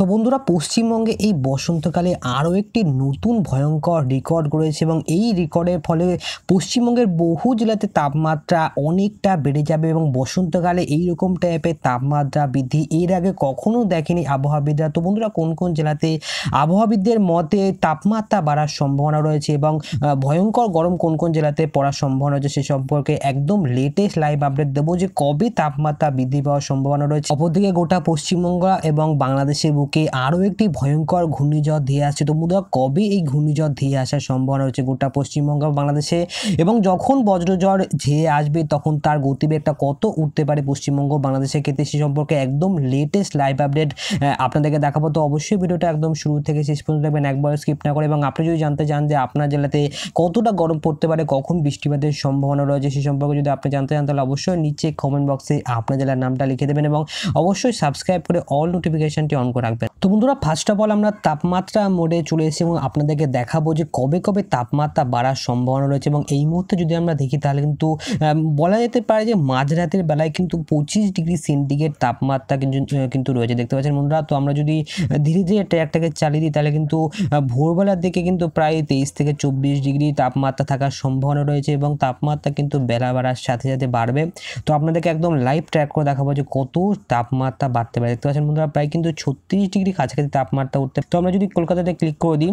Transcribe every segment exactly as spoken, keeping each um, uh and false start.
तो बंधुरा पश्चिमबंगे ये बसंतकाले आरो एकटी नतून भयंकर रेकर्ड गड़ेছে এবং এই রেকর্ডের ফলে পশ্চিমবঙ্গের বহু জেলাতে তাপমাত্রা অনেকটা বেড়ে যাবে এবং বসন্তকালে এই রকম টাইপের তাপমাত্রা বৃদ্ধি এর আগে কখনো দেখেনি আবহাওয়াবিদরা। তো বন্ধুরা কোন কোন জেলাতে আবহাওয়াবিদদের মতে তাপমাত্রা বাড়ার সম্ভাবনা রয়েছে এবং ভয়ঙ্কর গরম কোন কোন জেলাতে পড়ার সম্ভাবনা রয়েছে সে সম্পর্কে একদম লেটেস্ট লাইভ আপডেট দেবো যে কবে তাপমাত্রা বৃদ্ধি পাওয়ার সম্ভাবনা রয়েছে। অপরদিকে গোটা পশ্চিমবঙ্গ এবং বাংলাদেশের বুকে আরও একটি ভয়ঙ্কর ঘূর্ণিঝড় ধেয়ে আসছে। তো বন্ধুরা কবে এই ঘূর্ণিঝড় ধেয়ে আসার সম্ভাবনা রয়েছে গোটা পশ্চিমবঙ্গ বাংলাদেশে এবং যখন বজ্রঝড় ধেয়ে আসবে তখন তার গতিবেগটা কত উঠতে পারে পশ্চিমবঙ্গ বাংলাদেশের ক্ষেত্রে সে সম্পর্কে একদম লেটেস্ট লাইভ আপডেট আপনাদেরকে দেখাবো। তো অবশ্যই ভিডিওটা একদম শুরু থেকে শেষ পর্যন্ত দেখবেন, একবার স্কিপ না করে। এবং আপনি যদি জানতে চান যে আপনার জেলাতে কতটা গরম পড়তে পারে, কখন বৃষ্টিপাতের সম্ভাবনা রয়েছে সে সম্পর্কে যদি আপনি জানতে চান তাহলে অবশ্যই নিচে কমেন্ট বক্সে আপনার জেলার নামটা লিখে দেবেন এবং অবশ্যই সাবস্ক্রাইব করে অল নোটিফিকেশনটি অন করে রাখবেন। তো বন্ধুরা ফার্স্ট অফ অল আমরা তাপমাত্রা মোডে চলে এসেছি এবং আপনাদেরকে দেখাবো যে কবে কবে তাপমাত্রা বাড়ার সম্ভাবনা রয়েছে এবং এই মুহূর্তে যদি আমরা দেখি তাহলে কিন্তু বলা যেতে পারে যে মাঝরাতের বেলায় কিন্তু পঁচিশ ডিগ্রি সেন্টিগ্রেড তাপমাত্রা কিন্তু রয়েছে, দেখতে পাচ্ছেন বন্ধুরা। তো আমরা যদি ধীরে ধীরে ট্র্যাকটাকে চালিয়ে দিই তাহলে কিন্তু ভোরবেলার দিকে কিন্তু প্রায় তেইশ থেকে চব্বিশ ডিগ্রি তাপমাত্রা থাকার সম্ভাবনা রয়েছে এবং তাপমাত্রা কিন্তু বেলা বাড়ার সাথে সাথে বাড়বে। তো আপনাদেরকে একদম লাইভ ট্র্যাক করে দেখাবো যে কত তাপমাত্রা বাড়তে পারে, দেখতে পাচ্ছেন বন্ধুরা প্রায় কিন্তু ছত্রিশ ডিগ্রি কাছাকাছি তাপমাত্রা উঠতে। তো আমরা যদি কলকাতাতে ক্লিক করে দিই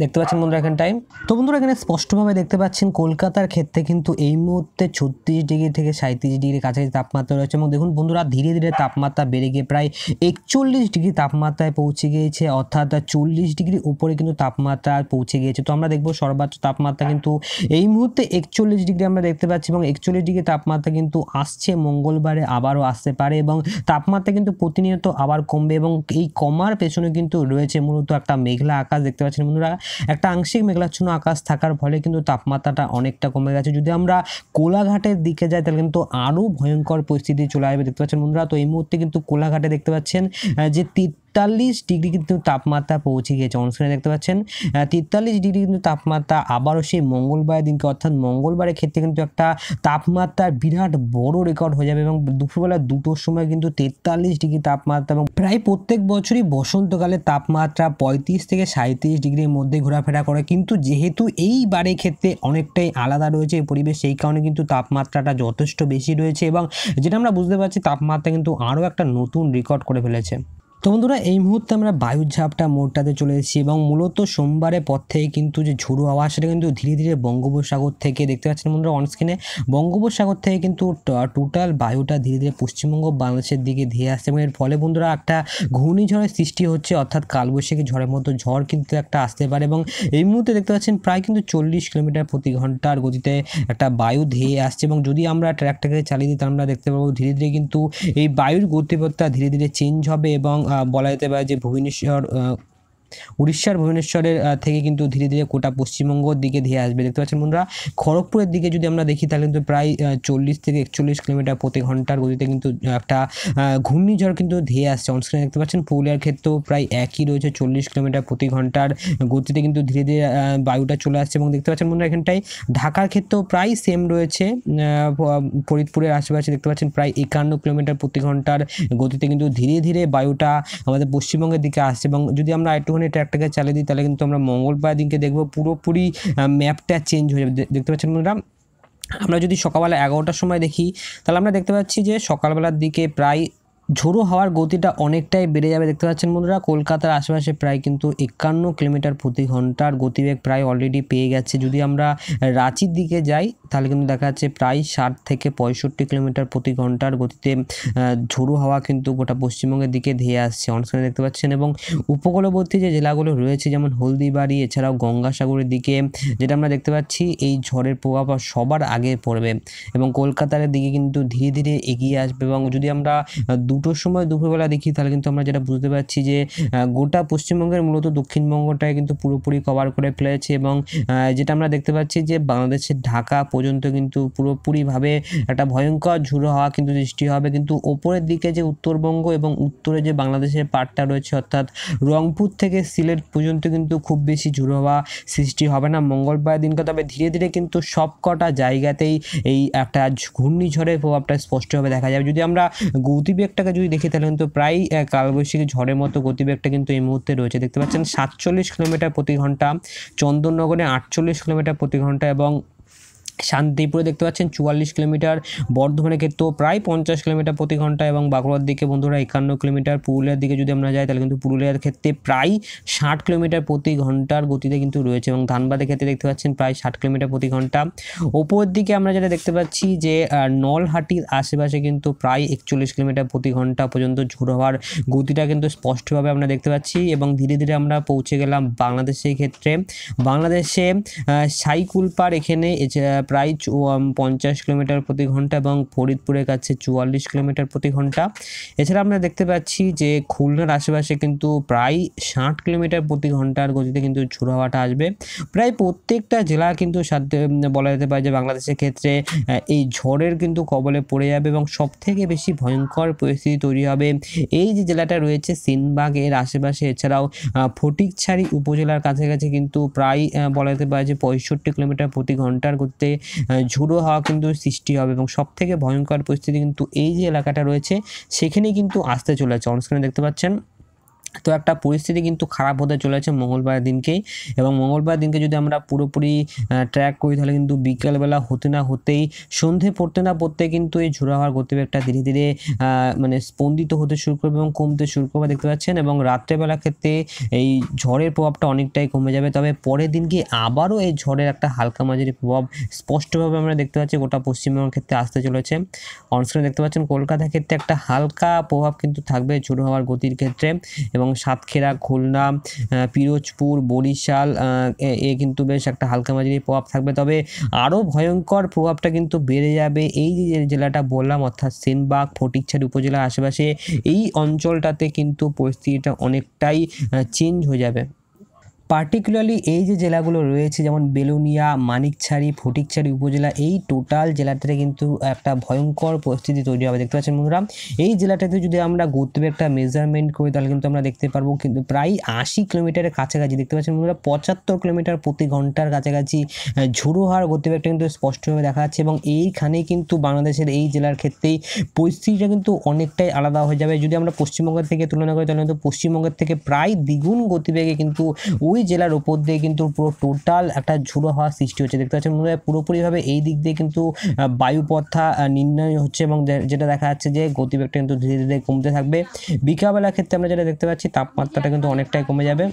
দেখতে পাচ্ছেন বন্ধুরা এখান টাইম। তো বন্ধুরা এখানে স্পষ্টভাবে দেখতে পাচ্ছেন কলকাতার ক্ষেত্রে কিন্তু এই মুহূর্তে ছত্রিশ ডিগ্রি থেকে সাঁত্রিশ ডিগ্রি কাছাকাছি তাপমাত্রা রয়েছে এবং দেখুন বন্ধুরা ধীরে ধীরে তাপমাত্রা বেড়ে গিয়ে প্রায় একচল্লিশ ডিগ্রি তাপমাত্রায় পৌঁছে গিয়েছে, অর্থাৎ চল্লিশ ডিগ্রি উপরে কিন্তু তাপমাত্রা পৌঁছে গিয়েছে। তো আমরা দেখব সর্বোচ্চ তাপমাত্রা কিন্তু এই মুহূর্তে একচল্লিশ ডিগ্রি আমরা দেখতে পাচ্ছি এবং একচল্লিশ ডিগ্রি তাপমাত্রা কিন্তু আসছে মঙ্গলবারে আবারও আসতে পারে এবং তাপমাত্রা কিন্তু প্রতিনিয়ত আবার কমবে এবং এই কমার পেছনে কিন্তু রয়েছে মূলত একটা মেঘলা আকাশ, দেখতে পাচ্ছেন বন্ধুরা একটা আংশিক মেঘলাচ্ছন্ন আকাশ থাকার ফলে কিন্তু তাপমাত্রাটা অনেকটা কমে গেছে। যদি আমরা কোলাঘাটের দিকে যাই তাহলে কিন্তু আরও ভয়ঙ্কর পরিস্থিতি চলে আসবে, দেখতে পাচ্ছেন বন্ধুরা। তো এই মুহূর্তে কিন্তু কোলাঘাটে দেখতে পাচ্ছেন যে তেতাল্লিশ ডিগ্রি কিন্তু তাপমাত্রা পৌঁছে গিয়েছে, অনস্ক্রিনে দেখতে পাচ্ছেন তেতাল্লিশ ডিগ্রি কিন্তু তাপমাত্রা আবারও সেই মঙ্গলবারের দিনকে অর্থাৎ মঙ্গলবারের ক্ষেত্রে কিন্তু একটা তাপমাত্রার বিরাট বড় রেকর্ড হয়ে যাবে এবং দুপুরবেলা দুটোর সময় কিন্তু তেতাল্লিশ ডিগ্রি তাপমাত্রা এবং প্রায় প্রত্যেক বছরই বসন্তকালে তাপমাত্রা পঁয়ত্রিশ থেকে সাঁত্রিশ ডিগ্রির মধ্যে ঘোরাফেরা করে, কিন্তু যেহেতু এই বারের ক্ষেত্রে অনেকটাই আলাদা রয়েছে এই পরিবেশ সেই কারণে কিন্তু তাপমাত্রাটা যথেষ্ট বেশি রয়েছে এবং যেটা আমরা বুঝতে পারছি তাপমাত্রা কিন্তু আরও একটা নতুন রেকর্ড করে ফেলেছে। তো বন্ধুরা এই মুহূর্তে আমরা বায়ুঝাপটা মোড়টাতে চলে এসেছি এবং মূলত সোমবারের পর থেকে কিন্তু যে ঝোড়ো হাওয়া সেটা কিন্তু ধীরে ধীরে বঙ্গোপসাগর থেকে, দেখতে পাচ্ছেন বন্ধুরা অনস্ক্রিনে, বঙ্গোপসাগর থেকে কিন্তু টোটাল বায়ুটা ধীরে ধীরে পশ্চিমবঙ্গ বাংলাদেশের দিকে ধেয়ে আসছে এবং এর ফলে বন্ধুরা একটা ঘূর্ণিঝড়ের সৃষ্টি হচ্ছে, অর্থাৎ কালবৈশাখী ঝড়ের মতো ঝড় কিন্তু একটা আসতে পারে এবং এই মুহূর্তে দেখতে পাচ্ছেন প্রায় কিন্তু চল্লিশ কিলোমিটার প্রতি ঘন্টার গতিতে একটা বায়ু ধেয়ে আসছে এবং যদি আমরা ট্র্যাকটাকে চালিয়ে দিই তাহলে আমরা দেখতে পাবো ধীরে ধীরে কিন্তু এই বায়ুর গতিপথটা ধীরে ধীরে চেঞ্জ হবে এবং বলা যেতে পারে যে ভুবনেশ্বর উড়িষ্যার ভুবনেশ্বরের থেকে কিন্তু ধীরে ধীরে গোটা পশ্চিমবঙ্গের দিকে ধেয়ে আসবে, দেখতে পাচ্ছেন বন্ধুরা। খড়গপুরের দিকে যদি আমরা দেখি তাহলে কিন্তু প্রায় চল্লিশ থেকে একচল্লিশ কিলোমিটার প্রতি ঘন্টার গতিতে কিন্তু একটা ঘূর্ণিঝড় কিন্তু ধেয়ে আসছে, অনস্ক্রিনে দেখতে পাচ্ছেন। পুরুলিয়ার ক্ষেত্রেও প্রায় একই রয়েছে, চল্লিশ কিলোমিটার প্রতি ঘন্টার গতিতে কিন্তু ধীরে ধীরে বায়ুটা চলে আসছে এবং দেখতে পাচ্ছেন বন্ধুরা এখানটায় ঢাকার ক্ষেত্রেও প্রায় সেম রয়েছে, ফরিদপুরের আশেপাশে দেখতে পাচ্ছেন প্রায় একান্ন কিলোমিটার প্রতি ঘন্টার গতিতে কিন্তু ধীরে ধীরে বায়ুটা আমাদের পশ্চিমবঙ্গের দিকে আসছে এবং যদি আমরা একটুখানি ট্র্যাকটাকে চালিয়ে দিই তাহলে কিন্তু আমরা মঙ্গলবার দিনকে দেখব পুরোপুরি ম্যাপটা চেঞ্জ হয়ে যাবে, দেখতে পাচ্ছেন বন্ধুরা। আমরা যদি সকালবেলা এগারোটার সময় দেখি তাহলে আমরা দেখতে পাচ্ছি যে সকালবেলার দিকে প্রায় ঝোড়ো হাওয়ার গতিটা অনেকটাই বেড়ে যাবে, দেখতে পাচ্ছেন বন্ধুরা। কলকাতার আশেপাশে প্রায় কিন্তু একান্ন কিলোমিটার প্রতি ঘন্টার গতিবেগ প্রায় অলরেডি পেয়ে গেছে। যদি আমরা রাঁচির দিকে যাই তাহলে কিন্তু দেখা যাচ্ছে প্রায় ষাট থেকে পঁয়ষট্টি কিলোমিটার প্রতি ঘন্টার গতিতে ঝোড়ো হাওয়া কিন্তু গোটা পশ্চিমবঙ্গের দিকে ধেয়ে আসছে, অনস্ক্রিনে দেখতে পাচ্ছেন। এবং উপকূলবর্তী যে জেলাগুলো রয়েছে যেমন হলদিবাড়ি এছাড়াও গঙ্গাসাগরের দিকে যেটা আমরা দেখতে পাচ্ছি এই ঝড়ের প্রভাব সবার আগে পড়বে এবং কলকাতার দিকে কিন্তু ধীরে ধীরে এগিয়ে আসবে এবং যদি আমরা দুটোর সময় দুপুরবেলা দেখি তাহলে কিন্তু আমরা যেটা বুঝতে পারছি যে গোটা পশ্চিমবঙ্গের মূলত দক্ষিণবঙ্গটায় কিন্তু পুরোপুরি কভার করে ফেলেছে এবং যেটা আমরা দেখতে পাচ্ছি যে বাংলাদেশের ঢাকা পর্যন্ত কিন্তু পুরোপুরিভাবে একটা ভয়ঙ্কর ঝুড়ো হাওয়া কিন্তু সৃষ্টি হবে, কিন্তু ওপরের দিকে যে উত্তরবঙ্গ এবং উত্তরে যে বাংলাদেশের পার্টটা রয়েছে অর্থাৎ রংপুর থেকে সিলেট পর্যন্ত কিন্তু খুব বেশি ঝুড়ো হাওয়া সৃষ্টি হবে না মঙ্গলবার দিনকে, তবে ধীরে ধীরে কিন্তু সবকটা জায়গাতেই এই একটা ঘূর্ণিঝড়ের প্রভাবটা স্পষ্টভাবে দেখা যাবে। যদি আমরা গতিবেগটা টাকা যদি দেখি তাহলে কিন্তু প্রায় কালবৈশাখী ঝড়ের মতো গতিবেগটা কিন্তু এই মুহূর্তে রয়েছে। দেখতে পাচ্ছেন সাতচল্লিশ কিলোমিটার প্রতি ঘন্টা, চন্দননগরে আটচল্লিশ কিলোমিটার প্রতি ঘন্টা এবং শান্তিপুরে দেখতে পাচ্ছেন চুয়াল্লিশ কিলোমিটার, বর্ধমানের ক্ষেত্রেও প্রায় পঞ্চাশ কিলোমিটার প্রতি ঘন্টা এবং বাঁকুড়ার দিকে বন্ধুরা একান্ন কিলোমিটার। পুরুলিয়ার দিকে যদি আমরা যাই তাহলে কিন্তু পুরুলিয়ার ক্ষেত্রে প্রায় ষাট কিলোমিটার প্রতি ঘন্টার গতিতে কিন্তু রয়েছে এবং ধানবাদের ক্ষেত্রে দেখতে পাচ্ছেন প্রায় ষাট কিলোমিটার প্রতি ঘন্টা। ওপরের দিকে আমরা যেটা দেখতে পাচ্ছি যে নলহাটির আশেপাশে কিন্তু প্রায় একচল্লিশ কিলোমিটার প্রতি ঘন্টা পর্যন্ত ঝড় হওয়ার গতিটা কিন্তু স্পষ্টভাবে আমরা দেখতে পাচ্ছি এবং ধীরে ধীরে আমরা পৌঁছে গেলাম বাংলাদেশের ক্ষেত্রে। বাংলাদেশে সাইকুলপাড় এখানে প্রায় পঞ্চাশ কিলোমিটার প্রতি ঘন্টা এবং ফরিদপুরের কাছে চুয়াল্লিশ কিলোমিটার প্রতি ঘন্টা। এছাড়া আমরা দেখতে পাচ্ছি যে খুলনার আশেপাশে কিন্তু প্রায় ষাট কিলোমিটার প্রতি ঘন্টার গতিতে কিন্তু ঝড় হাওয়াটা আসবে। প্রায় প্রত্যেকটা জেলা কিন্তু সাথে বলা যেতে পারে যে বাংলাদেশের ক্ষেত্রে এই ঝড়ের কিন্তু কবলে পড়ে যাবে এবং সবথেকে বেশি ভয়ঙ্কর পরিস্থিতি তৈরি হবে এই যে জেলাটা রয়েছে সিনবাগ এর আশেপাশে। এছাড়াও ফটিকছড়ি উপজেলার কাছাকাছি কিন্তু প্রায় বলা যেতে পারে যে পঁয়ষট্টি কিলোমিটার প্রতি ঘন্টার গতিতে ঝুড়ো হাওয়া কিন্তু সৃষ্টি হবে এবং সবথেকে ভয়ঙ্কর পরিস্থিতি কিন্তু এই যে এলাকাটা রয়েছে সেখানেই কিন্তু আসতে চলেছে। অনস্ক্রিনে দেখতে পাচ্ছেন তো একটা পরিস্থিতি কিন্তু খারাপ হতে চলেছে মঙ্গলবার দিনকেই এবং মঙ্গলবার দিনকে যদি আমরা পুরোপুরি ট্র্যাক করি তাহলে কিন্তু বিকালবেলা হতে না হতেই সন্ধে পড়তে না পড়তে কিন্তু এই ঝড় হওয়ার গতিবেগটা ধীরে ধীরে মানে স্পন্দিত হতে শুরু করবে এবং কমতে শুরু করবে দেখতে পাচ্ছেন এবং রাত্রেবেলার ক্ষেত্রে এই ঝড়ের প্রভাবটা অনেকটাই কমে যাবে। তবে পরের দিনকে আবারও এই ঝড়ের একটা হালকা মাঝারি প্রভাব স্পষ্টভাবে আমরা দেখতে পাচ্ছি গোটা পশ্চিমবঙ্গের ক্ষেত্রে আসতে চলেছে। অনস্ক্রিনে দেখতে পাচ্ছেন কলকাতার ক্ষেত্রে একটা হালকা প্রভাব কিন্তু থাকবে ঝড় হওয়ার গতির ক্ষেত্রে এবং এবং সাতক্ষীরা, খুলনা, পিরোজপুর, বরিশাল এ কিন্তু বেশ একটা হালকা মাঝারি প্রভাব থাকবে। তবে আরও ভয়ঙ্কর প্রভাবটা কিন্তু বেড়ে যাবে এই যে জেলাটা বললাম অর্থাৎ সেনবাগ, ফটিকছড়ি উপজেলার আশেপাশে এই অঞ্চলটাতে কিন্তু পরিস্থিতিটা অনেকটাই চেঞ্জ হয়ে যাবে। পার্টিকুলারলি এই যে জেলাগুলো রয়েছে যেমন বেলুনিয়া, মানিকছড়ি, ফটিকছড়ি উপজেলা এই টোটাল জেলাটাতে কিন্তু একটা ভয়ঙ্কর পরিস্থিতি তৈরি হবে। দেখতে পাচ্ছেন বন্ধুরা এই জেলাটাতে যদি আমরা গতিবেগটা মেজারমেন্ট করি তাহলে কিন্তু আমরা দেখতে পারবো কিন্তু প্রায় আশি কিলোমিটারের কাছাকাছি দেখতে পাচ্ছেন বন্ধুরা পঁচাত্তর কিলোমিটার প্রতি ঘন্টার কাছাকাছি ঝড়ো হওয়ার গতিবেগটা কিন্তু স্পষ্টভাবে দেখা যাচ্ছে এবং এইখানেই কিন্তু বাংলাদেশের এই জেলার ক্ষেত্রেই পরিস্থিতিটা কিন্তু অনেকটাই আলাদা হয়ে যাবে। যদি আমরা পশ্চিমবঙ্গের থেকে তুলনা করি তাহলে কিন্তু পশ্চিমবঙ্গের থেকে প্রায় দ্বিগুণ গতিবেগে কিন্তু ওই জেলার উপর দিয়ে কিন্তু পুরো টোটাল একটা ঝড়ো হওয়ার সৃষ্টি হচ্ছে। দেখতে পাচ্ছেন বন্ধুরা পুরোপুরিভাবে এই দিক দিয়ে কিন্তু বায়ুপথা নির্ণয় হচ্ছে এবং যেটা দেখা যাচ্ছে যে গতিবেগটা কিন্তু ধীরে ধীরে কমতে থাকবে। বিকালবেলার ক্ষেত্রে আমরা যেটা দেখতে পাচ্ছি তাপমাত্রাটা কিন্তু অনেকটাই কমে যাবে।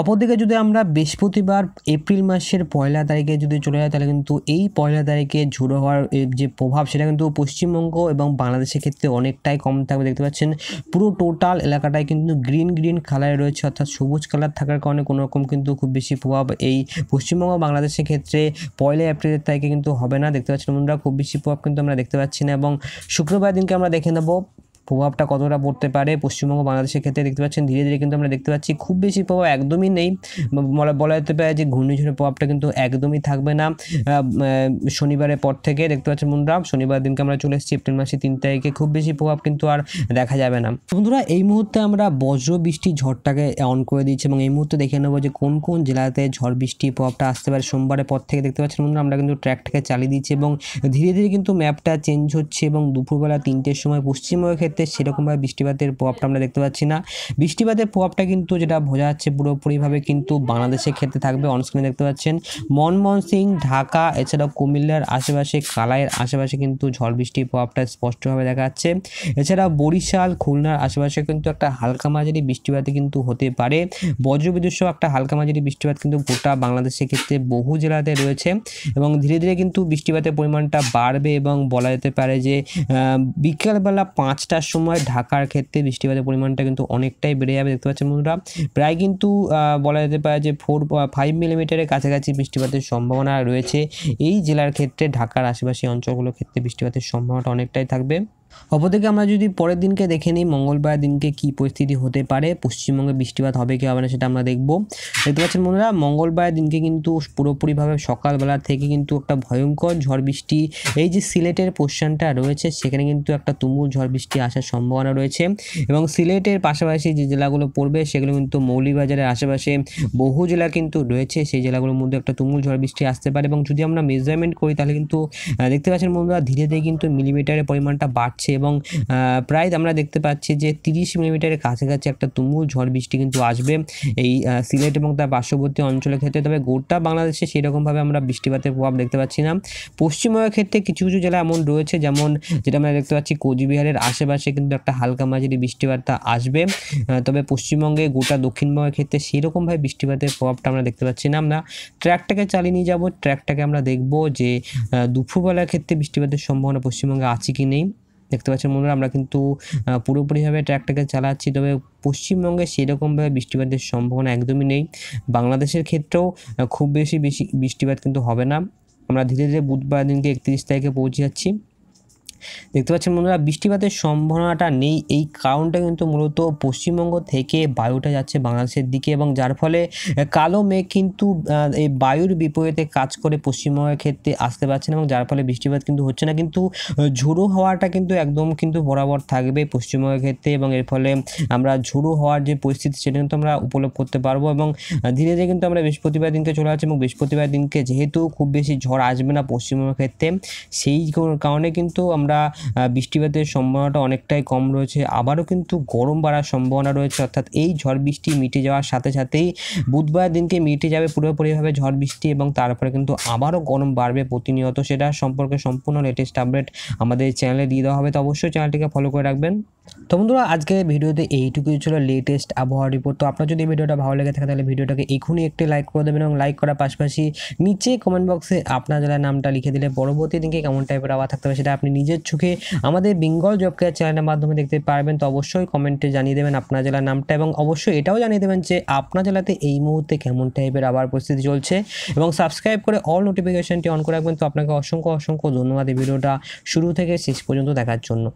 অপরদিকে যদি আমরা বৃহস্পতিবার এপ্রিল মাসের পয়লা তারিখে যদি চলে যাই তাহলে কিন্তু এই পয়লা তারিখে ঝড়ো হওয়ার যে প্রভাব সেটা কিন্তু পশ্চিমবঙ্গ এবং বাংলাদেশের ক্ষেত্রে অনেকটাই কম থাকবে। দেখতে পাচ্ছেন পুরো টোটাল এলাকাটায় কিন্তু গ্রিন গ্রিন কালারে রয়েছে অর্থাৎ সবুজ কালার থাকার কারণে কোনো রকম কিন্তু খুব বেশি প্রভাব এই পশ্চিমবঙ্গ বাংলাদেশের ক্ষেত্রে পয়লা এপ্রিলের তারিখে কিন্তু হবে না। দেখতে পাচ্ছেন বন্ধুরা খুব বেশি প্রভাব কিন্তু আমরা দেখতে পাচ্ছি না এবং শুক্রবার দিনকে আমরা দেখে নেব প্রভাবটা কতটা পড়তে পারে পশ্চিমবঙ্গ বাংলাদেশের ক্ষেত্রে। দেখতে পাচ্ছেন ধীরে ধীরে কিন্তু আমরা দেখতে পাচ্ছি খুব বেশি প্রভাব একদমই নেই বলা যেতে পারে যে ঘূর্ণিঝড়ের প্রভাবটা কিন্তু একদমই থাকবে না শনিবারের পর থেকে। দেখতে পাচ্ছেন বন্ধুরা শনিবার দিনকে আমরা চলে এসেছি এপ্রিল মাসে তিন তারিখে খুব বেশি প্রভাব কিন্তু আর দেখা যাবে না। বন্ধুরা এই মুহূর্তে আমরা বজ্র বৃষ্টি ঝড়টাকে অন করে দিচ্ছি এবং এই মুহূর্তে দেখে নেবো যে কোন কোন জেলাতে ঝড় বৃষ্টির প্রভাবটা আসতে পারে সোমবারের পর থেকে। দেখতে পাচ্ছেন বন্ধুরা আমরা কিন্তু ট্র্যাকটাকে চালিয়ে দিচ্ছি এবং ধীরে ধীরে কিন্তু ম্যাপটা চেঞ্জ হচ্ছে এবং দুপুরবেলা তিনটের সময় পশ্চিমবঙ্গের ক্ষেত্রে সেরকমভাবে বৃষ্টিপাতের প্রভাবটা আমরা দেখতে পাচ্ছি না। বৃষ্টিপাতের প্রভাবটা কিন্তু যেটা বোঝা যাচ্ছে পুরোপুরিভাবে কিন্তু বাংলাদেশের ক্ষেত্রে থাকবে। অনস্ক্রিনে দেখতে পাচ্ছেন মনমোহন সিং, ঢাকা, এছাড়াও কুমিল্লার আশেপাশে, কালাইয়ের আশেপাশে কিন্তু ঝড় বৃষ্টির প্রভাবটা স্পষ্টভাবে দেখা যাচ্ছে। এছাড়া বরিশাল, খুলনার আশেপাশে কিন্তু একটা হালকা মাঝারি বৃষ্টিপাত কিন্তু হতে পারে। বজ্রবিদ্যুৎ সহ একটা হালকা মাঝারি বৃষ্টিপাত কিন্তু গোটা বাংলাদেশের ক্ষেত্রে বহু জেলাতে রয়েছে এবং ধীরে ধীরে কিন্তু বৃষ্টিপাতের পরিমাণটা বাড়বে এবং বলা যেতে পারে যে বিকেলবেলা পাঁচটা সময় ঢাকার ক্ষেত্রে বৃষ্টিপাতের পরিমাণটা কিন্তু অনেকটাই বেড়ে যাবে। দেখতে পাচ্ছেন বন্ধুরা প্রায় কিন্তু বলা যেতে পারে যে ফোর ফাইভ মিলিমিটারের কাছাকাছি বৃষ্টিপাতের সম্ভাবনা রয়েছে এই জেলার ক্ষেত্রে। ঢাকার আশেপাশে অঞ্চলগুলোর ক্ষেত্রে বৃষ্টিপাতের সম্ভাবনাটা অনেকটাই থাকবে। অপরদিকে আমরা যদি পরের দিনকে দেখে নিই মঙ্গলবার দিনকে কী পরিস্থিতি হতে পারে, পশ্চিমবঙ্গে বৃষ্টিপাত হবে কি হবে না সেটা আমরা দেখব। দেখতে পাচ্ছেন বন্ধুরা মঙ্গলবার দিনকে কিন্তু পুরোপুরিভাবে সকালবেলা থেকে কিন্তু একটা ভয়ঙ্কর ঝড় বৃষ্টি এই যে সিলেটের পোর্শনটা রয়েছে সেখানে কিন্তু একটা তুমুল ঝড় বৃষ্টি আসার সম্ভাবনা রয়েছে এবং সিলেটের পাশাপাশি যে জেলাগুলো পড়বে সেগুলো কিন্তু মৌলভীবাজারের আশেপাশে বহু জেলা কিন্তু রয়েছে। সেই জেলাগুলোর মধ্যে একটা তুমুল ঝড় বৃষ্টি আসতে পারে এবং যদি আমরা মেজারমেন্ট করি তাহলে কিন্তু দেখতে পাচ্ছেন বন্ধুরা ধীরে ধীরে কিন্তু মিলিমিটারের পরিমাণটা বাড়ছে प्राय आमरा देखते पाচ্ছি যে तीस मिलीमिटारे কাছাকাছি একটা তুমুল ঝড় বৃষ্টি কিন্তু আসবে এই সিলেট এবং তার পার্শ্ববর্তী অঞ্চলের ক্ষেত্রে। তবে গোটা বাংলাদেশে সেই রকম ভাবে আমরা বৃষ্টিপাতের প্রভাব দেখতে পাচ্ছি না। পশ্চিমবঙ্গের ক্ষেত্রে কিছু কিছু জেলা এমন রয়েছে যেমন যেটা আমরা দেখতে পাচ্ছি কোচবিহারের আশেপাশে কিন্তু একটা হালকা মাঝারি বৃষ্টিপাতটা আসবে। তবে পশ্চিমবঙ্গে গোটা দক্ষিণবঙ্গের ক্ষেত্রে সেই রকম ভাবে বৃষ্টিপাতের প্রভাবটা আমরা দেখতে পাচ্ছি না। আমরা ট্র্যাকটাকে চালিয়ে নিয়ে যাব, ট্র্যাকটাকে আমরা দেখব যে দুপুরবেলার ক্ষেত্রে বৃষ্টিপাতের সম্ভাবনা পশ্চিমবঙ্গে আছে কি নেই। দেখতে পাচ্ছেন বন্ধুরা আমরা কিন্তু পুরোপুরিভাবে ট্র্যাকটাকে চালাচ্ছি। তবে পশ্চিমবঙ্গে সেরকমভাবে বৃষ্টিপাতের সম্ভাবনা একদমই নেই। বাংলাদেশের ক্ষেত্রেও খুব বেশি বেশি বৃষ্টিপাত কিন্তু হবে না। আমরা ধীরে ধীরে বুধবার দিনকে একত্রিশ তারিখে পৌঁছে যাচ্ছি। দেখতে পাচ্ছেন বন্ধুরা বৃষ্টিপাতের সম্ভাবনাটা নেই, এই কারণটা কিন্তু মূলত পশ্চিমবঙ্গ থেকে বায়ুটা যাচ্ছে বাংলাদেশের দিকে এবং যার ফলে কালো মেঘ কিন্তু এই বায়ুর বিপরীতে কাজ করে পশ্চিমবঙ্গের ক্ষেত্রে আসতে পারছে না এবং যার ফলে বৃষ্টিপাত কিন্তু হচ্ছে না। কিন্তু ঝোড়ো হওয়াটা কিন্তু একদম কিন্তু বরাবর থাকবে পশ্চিমবঙ্গের ক্ষেত্রে এবং এর ফলে আমরা ঝোড়ো হওয়ার যে পরিস্থিতি সেটা কিন্তু আমরা উপলব্ধ করতে পারবো। এবং ধীরে ধীরে কিন্তু আমরা বৃহস্পতিবার দিনকে চলে যাচ্ছি এবং বৃহস্পতিবার দিনকে যেহেতু খুব বেশি ঝড় আসবে না পশ্চিমবঙ্গের ক্ষেত্রে সেই কারণে কিন্তু আমরা বৃষ্টিপাতের সম্ভাবনাটা অনেকটাই কম রয়েছে। আবারও কিন্তু গরম বাড়ার সম্ভাবনা রয়েছে, অর্থাৎ এই ঝড় বৃষ্টি মিটে যাওয়ার সাথে সাথেই বুধবার দিনকে মিটে যাবে পুরোপুরিভাবে ঝড় বৃষ্টি এবং তারপরে কিন্তু আবারও গরম বাড়বে প্রতিনিয়ত। সেটা সম্পর্কে সম্পূর্ণ লেটেস্ট আপডেট আমাদের চ্যানেলে দিয়ে দেওয়া হবে, তো অবশ্যই চ্যানেলটিকে ফলো করে রাখবেন। তো বন্ধুরা আজকে ভিডিওতে এইটুকুই ছিল লেটেস্ট আবহাওয়া রিপোর্ট। তো আপনার যদি ভিডিওটা ভালো লেগে থাকে তাহলে ভিডিওটাকে এখনই একটি লাইক করে দেবেন এবং লাইক করার পাশাপাশি নিচে কমেন্ট বক্সে আপনার জেলার নামটা লিখে দিলে পরবর্তী দিনকে কেমন টাইপের আবহাওয়া থাকতে হবে সেটা আপনি নিজের চোখে আমাদের বেঙ্গল জব কেয়ার চ্যানেলের মাধ্যমে দেখতে পারবেন। তো অবশ্যই কমেন্টে জানিয়ে দেবেন আপনার জেলার নামটা এবং অবশ্যই এটাও জানিয়ে দেবেন যে আপনার জেলাতে এই মুহূর্তে কেমন টাইপের আবহাওয়ার পরিস্থিতি চলছে এবং সাবস্ক্রাইব করে অল নোটিফিকেশনটি অন করে রাখবেন। তো আপনাকে অসংখ্য অসংখ্য ধন্যবাদ এই ভিডিওটা শুরু থেকে শেষ পর্যন্ত দেখার জন্য।